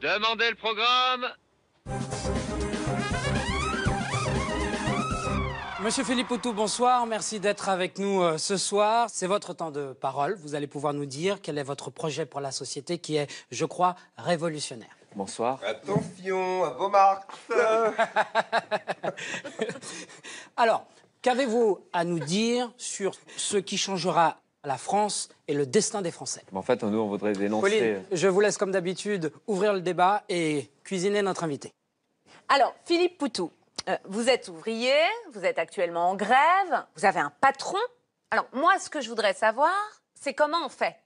Demandez le programme. Monsieur Philippe Poutou, bonsoir. Merci d'être avec nous ce soir. C'est votre temps de parole. Vous allez pouvoir nous dire quel est votre projet pour la société qui est, je crois, révolutionnaire. Bonsoir. Attention à vos marques. Alors, qu'avez-vous à nous dire sur ce qui changera la France et le destin des Français? En fait, nous, on voudrait dénoncer... Pauline, je vous laisse, comme d'habitude, ouvrir le débat et cuisiner notre invité. Alors, Philippe Poutou, vous êtes ouvrier, vous êtes actuellement en grève, vous avez un patron. Alors, moi, ce que je voudrais savoir, c'est comment on fait.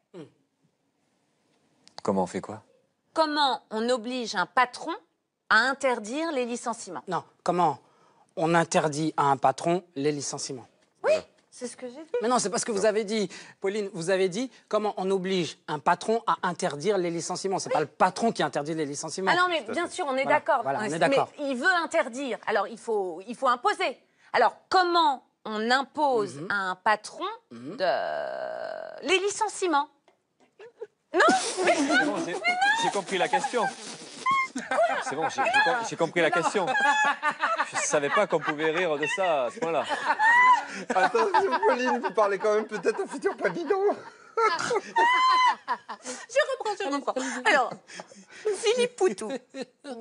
Comment on fait quoi? Comment on oblige un patron à interdire les licenciements? Non, comment on interdit à un patron les licenciements? Oui, c'est ce que j'ai dit. Mais non, c'est parce que vous avez dit, Pauline, vous avez dit comment on oblige un patron à interdire les licenciements. C'est pas le patron qui interdit les licenciements. Ah non, mais bien sûr, on est d'accord. Voilà, on est d'accord. Mais il veut interdire, alors il faut imposer. Alors, comment on impose à un patron les licenciements? Non, mais non, j'ai compris la question. C'est bon, j'ai compris la question. Je ne savais pas qu'on pouvait rire de ça à ce point-là. Attention, Pauline, vous parlez quand même peut-être un futur président. Je reprends. Alors, Philippe Poutou,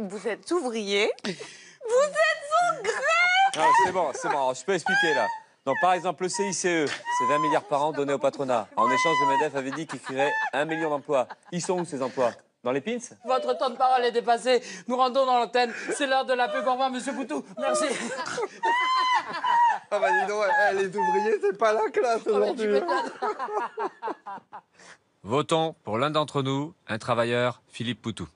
vous êtes ouvrier, vous êtes en grève. C'est bon, je peux expliquer là. Donc, par exemple, le CICE, c'est 20 milliards par an donnés au patronat. En échange, le MEDEF avait dit qu'il créerait 1 million d'emplois. Ils sont où, ces emplois? Dans les pins? Votre temps de parole est dépassé. Nous rendons dans l'antenne. C'est l'heure de la pub. Au revoir, monsieur Poutou. Merci. Ah bah dis donc, les ouvriers, c'est pas la classe aujourd'hui. Votons pour l'un d'entre nous, un travailleur, Philippe Poutou.